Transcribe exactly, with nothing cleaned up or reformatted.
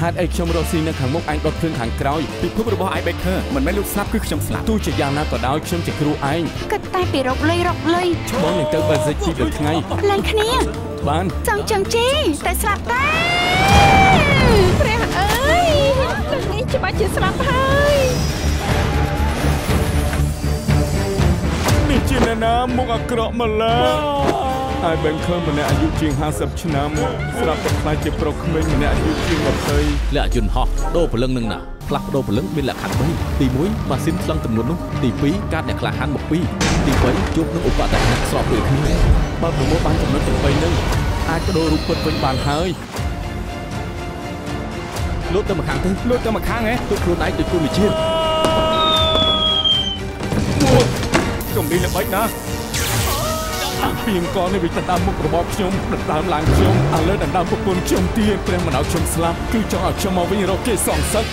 ฮาร์ดเอ็กชมโรซีในขังมุกไอ้ก็เครื่องขังเกลียวปิดพุ่มระบบไอ้เบเกอร์มันไม่ลุกซับคือขจมสลับตู้จะยางน้ำต่อดาวขจมจะครูไอ้ก็ตายไปรกเลยรกเลยบ้องหนึ่งเติมเบอร์ซิกที่เดือดไงอะไรคะเนี่ยบ้านจังจังจีแต่สลับตายเพื่อนเอ้ยเรื่องนี้จะมาจะสลับให้นี่จีน่าน้ำมุกอักระมาแล้วไอ้เบงเคิลมันเนี่ยอายุจริงห้าสิบชั่วโมงสำหรับคนไทยจะปลุกเมย์มันเนี่ยอายุจริงแบบไทยและจุนฮอโดผลึกหนึ่งน่ะพลักโดผลึกเป็นหลักขันไปตีมุ้ยมาซิมพลังจำนวนนู้นตีปีการเนี่ยคลาหันหมกปีตีไปจุกนึงอุปาแต่หนักสอบเลยคือบ้านผมบ้านจำนวนเป็นไปนึงไอ้ก็โดรูปเป็นเป็นบานเฮ้ยรถเต็มมาค้างที่รถเต็มมาค้างไงตัวครูไหนตัวครูมีเชี่ยจงดีละไปนะเพียงก้อนในวิจารณ์มุกระบอกชมดัดตามหลังชมอันเลิศดัดตามพวกคนชมเตี้ยเปรมมันเอาชมสลับคือจังเอาชมมาวิ่งเราเกยสองสัก